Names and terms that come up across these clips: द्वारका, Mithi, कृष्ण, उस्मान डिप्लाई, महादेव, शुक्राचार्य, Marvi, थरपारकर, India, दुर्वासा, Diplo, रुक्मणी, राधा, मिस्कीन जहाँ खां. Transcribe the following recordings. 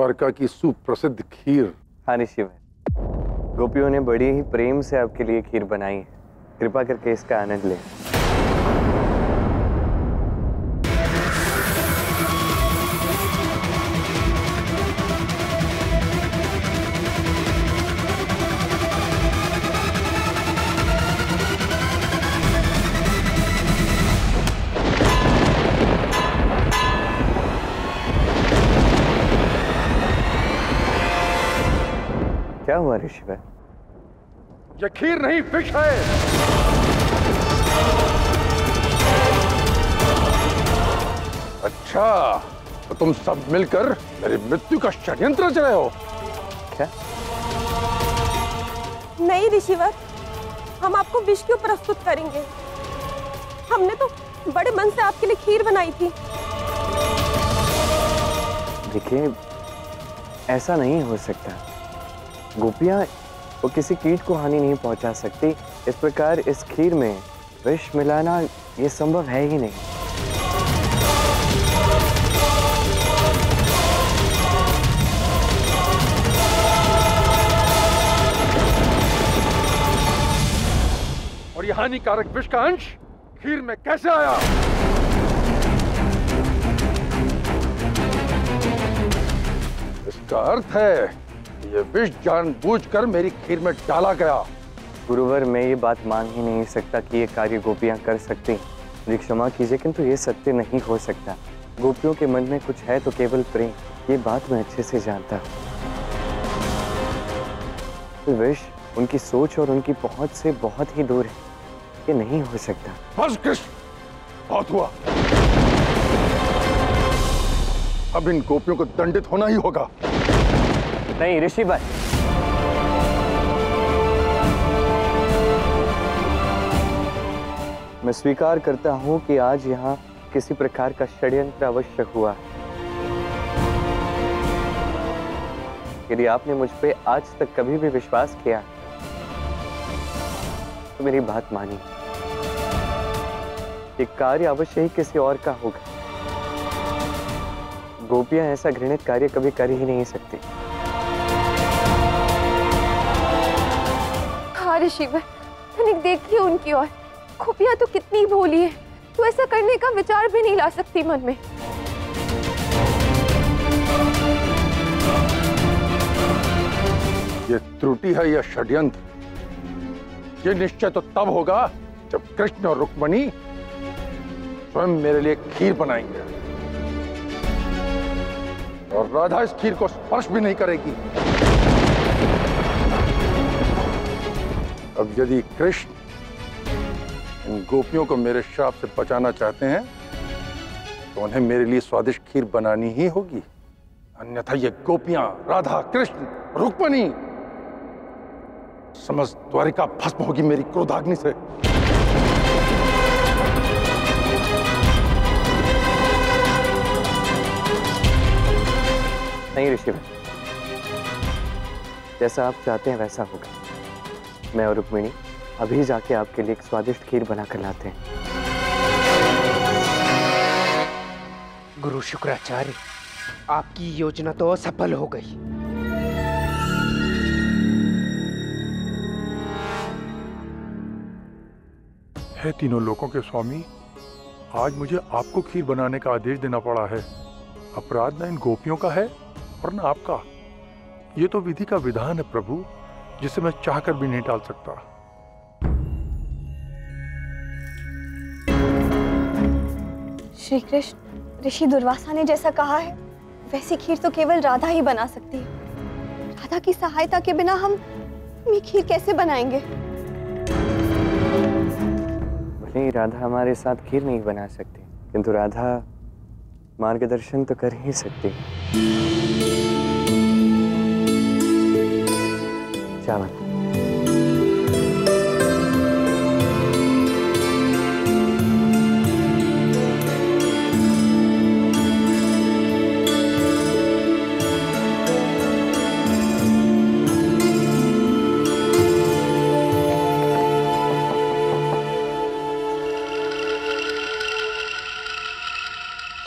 द्वारका की सुप्रसिद्ध खीर। हाँ ऋषि भाई, गोपियों ने बड़े ही प्रेम से आपके लिए खीर बनाई है, कृपा करके इसका आनंद लें। क्या हुआ ऋषि भाई? ये खीर नहीं फिश है। अच्छा, तो तुम सब मिलकर मेरी मृत्यु का षड्यंत्र रच रहे हो क्या? नहीं ऋषिवर, हम आपको विष क्यों प्रस्तुत करेंगे? हमने तो बड़े मन से आपके लिए खीर बनाई थी। देखिए, ऐसा नहीं हो सकता। गोपियां वो किसी कीट को हानि नहीं पहुंचा सकती। इस प्रकार इस खीर में विष मिलाना ये संभव है ही नहीं। और ये हानिकारक विष का अंश खीर में कैसे आया? इसका अर्थ है ये विष जानबूझकर मेरी खीर में डाला गया। गुरुवर, मैं ये बात मान ही नहीं सकता कि ये कार्य गोपियां कर सकती। क्षमा कीजिए, किंतु ये सत्य नहीं हो सकता। गोपियों के मन में कुछ है तो केवल प्रेम, ये बात मैं अच्छे से जानता हूँ। विष उनकी सोच और उनकी पहुंच से बहुत ही दूर है, ये नहीं हो सकता। बस कृष्ण, बहुत हुआ। अब इन गोपियों को दंडित होना ही होगा। नहीं ऋषि भाई, मैं स्वीकार करता हूं कि आज यहां किसी प्रकार का षड्यंत्र अवश्य हुआ है। यदि आपने मुझ पे आज तक कभी भी विश्वास किया तो मेरी बात मानी। ये कार्य अवश्य ही किसी और का होगा। गोपियां ऐसा घृणित कार्य कभी कर ही नहीं सकती। ऋषिवर, तनिक देखिए उनकी ओर। खुफिया तो कितनी भोली है, तो ऐसा करने का विचार भी नहीं ला सकती मन में। ये त्रुटि है या षड्यंत्र, ये निश्चय तो तब होगा जब कृष्ण और रुक्मणी स्वयं मेरे लिए खीर बनाएंगे और राधा इस खीर को स्पर्श भी नहीं करेगी। अब यदि कृष्ण इन गोपियों को मेरे श्राप से बचाना चाहते हैं तो उन्हें मेरे लिए स्वादिष्ट खीर बनानी ही होगी, अन्यथा ये गोपियां, राधा, कृष्ण, रुक्मणी, समस्त द्वारिका भस्म होगी मेरी क्रोधाग्नि से। नहीं ऋषि, जैसा आप चाहते हैं वैसा होगा। मैं और रुक्मिणी अभी जाके आपके लिए एक स्वादिष्ट खीर बना कर लाते हैं। गुरु शुक्राचार्य, आपकी योजना तो असफल हो गई। है तीनों लोगों के स्वामी, आज मुझे आपको खीर बनाने का आदेश देना पड़ा है। अपराध न इन गोपियों का है और न आपका। ये तो विधि का विधान है प्रभु, जिसे मैं चाहकर भी नहीं टाल सकता। श्री कृष्ण, ऋषि दुर्वासा ने जैसा कहा है वैसी खीर तो केवल राधा ही बना सकती है। राधा की सहायता के बिना हम ये खीर कैसे बनाएंगे? भले ही राधा हमारे साथ खीर नहीं बना सकती, किंतु राधा मार्गदर्शन तो कर ही सकती है।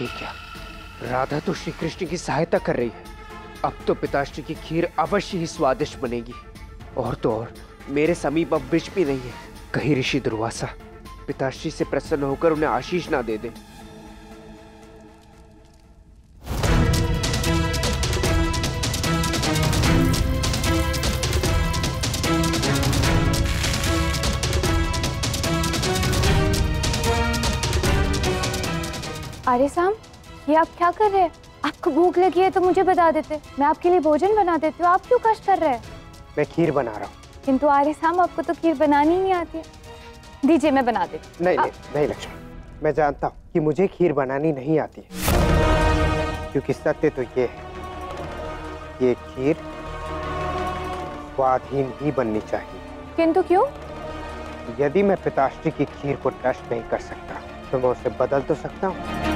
ठीक है, राधा तो श्री कृष्ण की सहायता कर रही है, अब तो पिताश्री की खीर अवश्य ही स्वादिष्ट बनेगी। और तो और मेरे समीप अब विष भी नहीं है। कहीं ऋषि दुर्वासा पिताश्री से प्रसन्न होकर उन्हें आशीष ना दे दे। अरे साम, ये आप क्या कर रहे हैं? आपको भूख लगी है तो मुझे बता देते, मैं आपके लिए भोजन बना देती हूँ। आप क्यों कष्ट कर रहे हैं? मैं खीर बना रहा हूँ। किंतु आर्य साम, आपको तो खीर बनानी ही नहीं आती है। दीजिए, मैं बना देती। नहीं नहीं लक्ष्मी, मैं जानता हूँ कि मुझे खीर बनानी नहीं आती है, क्योंकि सत्य तो ये है, ये खीर स्वादहीन ही बननी चाहिए। किंतु क्यों? यदि मैं पिताश्री की खीर को नष्ट नहीं कर सकता तो मैं उसे बदल तो सकता हूँ।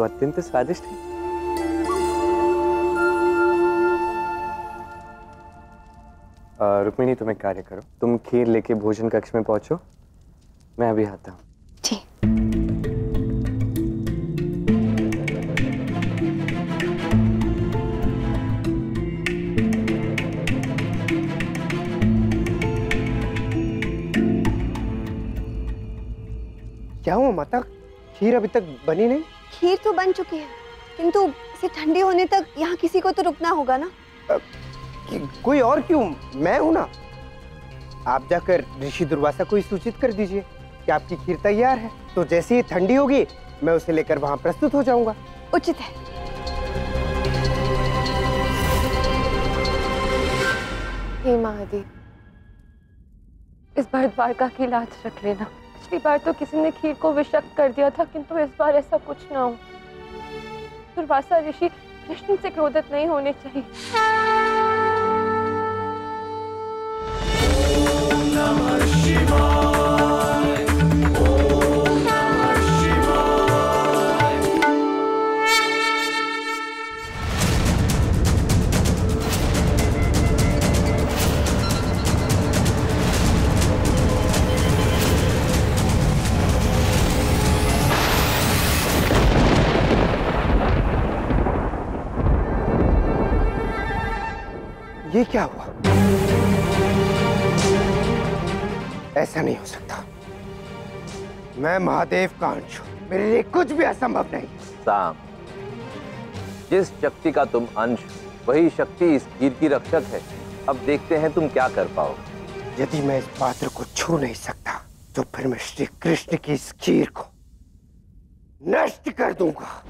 तो अत्यंत स्वादिष्ट है। रुक्मिणी, तुम एक कार्य करो, तुम खीर लेके भोजन कक्ष में पहुंचो, मैं अभी आता हूँ। क्या हुआ माता, खीर अभी तक बनी नहीं? खीर तो बन चुकी है, किंतु इसे ठंडी होने तक यहाँ किसी को तो रुकना होगा ना। कोई और क्यों, मैं हूं ना। आप जाकर ऋषि दुर्वासा को ही सूचित कर दीजिए कि आपकी खीर तैयार है, तो जैसे ही ठंडी होगी मैं उसे लेकर वहां प्रस्तुत हो जाऊंगा। उचित है। हे महादेव, इस बार द्वारका की लाज रख लेना। पिछली बार तो किसी ने खीर को विषक्त कर दिया था, किंतु इस बार ऐसा कुछ ना हो। दुर्वासा ऋषि कृष्ण से क्रोधित नहीं होने चाहिए। ओम नमः शिवाय, ओम नमः शिवाय। ये क्या हुआ? ऐसा नहीं हो सकता। मैं महादेव का अंश हूं, मेरे लिए कुछ भी असंभव नहीं। साम, जिस शक्ति का तुम अंश, वही शक्ति इस खीर की रक्षक है। अब देखते हैं तुम क्या कर पाओगे। यदि मैं इस पात्र को छू नहीं सकता तो फिर मैं श्री कृष्ण की इस खीर को नष्ट कर दूंगा।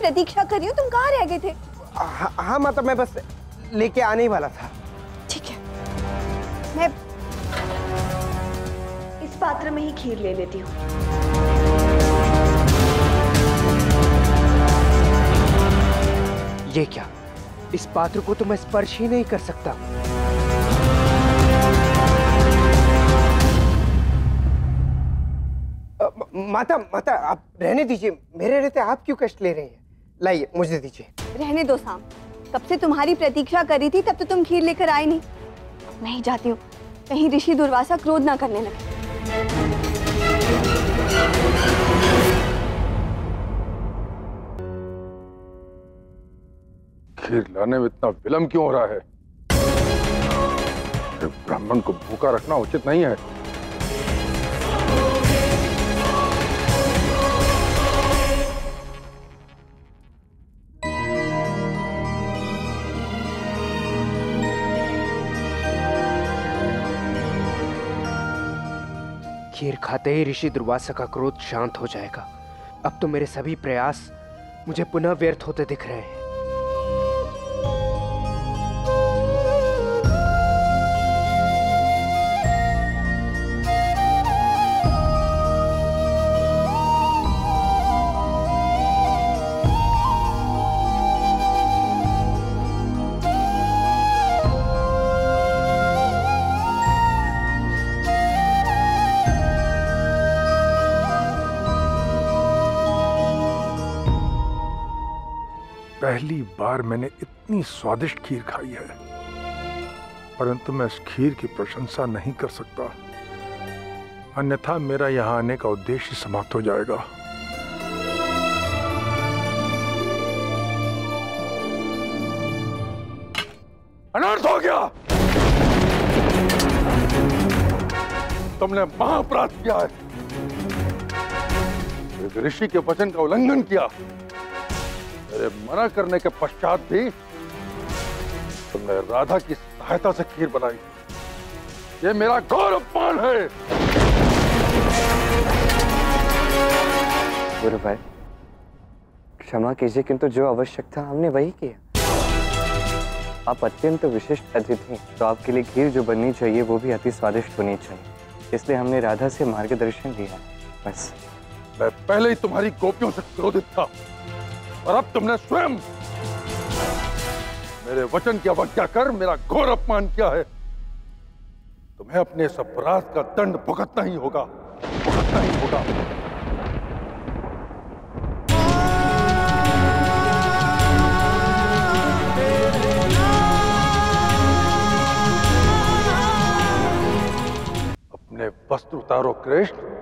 प्रतीक्षा कर रही हूँ, तुम कहाँ रह गए थे? हाँ माता, मैं बस लेके आने ही वाला था। ठीक है, मैं इस पात्र में ही खीर ले लेती हूँ। ये क्या, इस पात्र को तो मैं स्पर्श ही नहीं कर सकता। माता माता, आप रहने दीजिए, मेरे रहते आप क्यों कष्ट ले रहे हैं? लाइए, मुझे दीजिए। रहने दो साम, कब से तुम्हारी प्रतीक्षा कर रही थी, तब तो तुम खीर लेकर आए नहीं। मैं ही जाती हूँ, कहीं ऋषि दुर्वासा क्रोध ना करने लगे। खीर लाने में इतना विलंब क्यों हो रहा है? ब्राह्मण को भूखा रखना उचित नहीं है। खीर खाते ही ऋषि दुर्वासा का क्रोध शांत हो जाएगा। अब तो मेरे सभी प्रयास मुझे पुनः व्यर्थ होते दिख रहे हैं। पहली बार मैंने इतनी स्वादिष्ट खीर खाई है, परंतु मैं इस खीर की प्रशंसा नहीं कर सकता, अन्यथा मेरा यहाँ आने का उद्देश्य समाप्त हो जाएगा। अनर्थ हो गया, तुमने महाअपराध किया है, एक ऋषि के वचन का उल्लंघन किया। मेरे मना करने के पश्चात भी तुमने राधा की सहायता से खीर बनाई, ये मेरा घोर अपमान है। गुरु भाई क्षमा कीजिए, किंतु जो आवश्यक था हमने वही किया। आप अत्यंत विशिष्ट अतिथि हैं, तो आपके लिए खीर जो बननी चाहिए वो भी अति स्वादिष्ट होनी चाहिए, इसलिए हमने राधा से मार्गदर्शन लिया। बस मैं पहले ही तुम्हारी गोपियों से क्रोधित था, और अब तुमने स्वयं मेरे वचन की अवज्ञा कर मेरा घोर अपमान किया है। तुम्हें अपने इस अपराध का दंड भुगतना ही होगा, भुगतना ही होगा। अपने वस्त्र उतारो कृष्ण।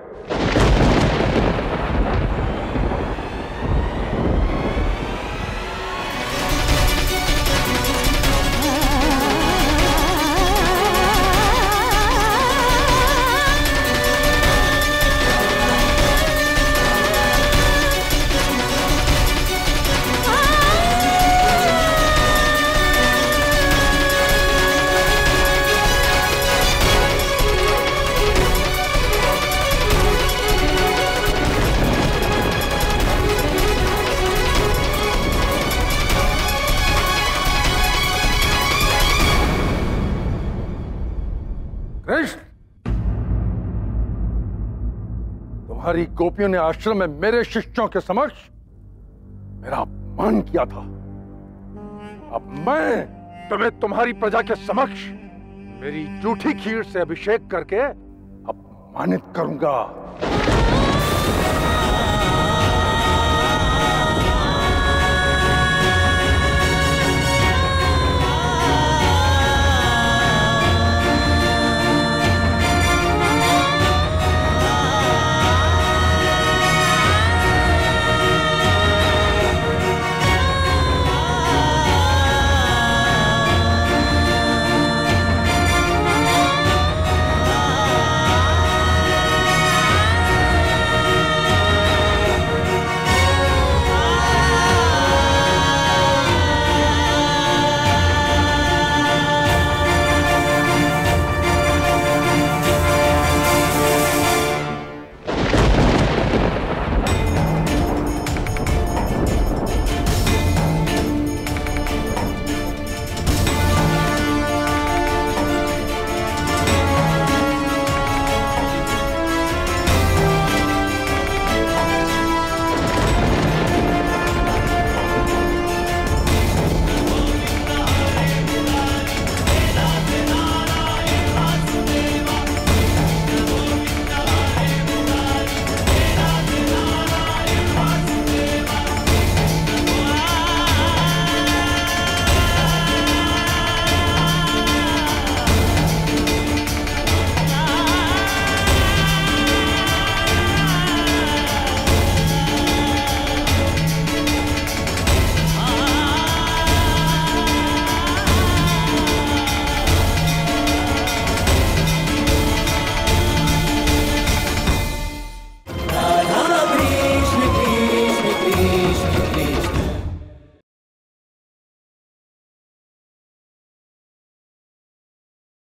तुम्हारी गोपियों ने आश्रम में मेरे शिष्यों के समक्ष मेरा अपमान किया था, अब मैं तुम्हें तुम्हारी प्रजा के समक्ष मेरी झूठी खीर से अभिषेक करके अपमानित करूंगा।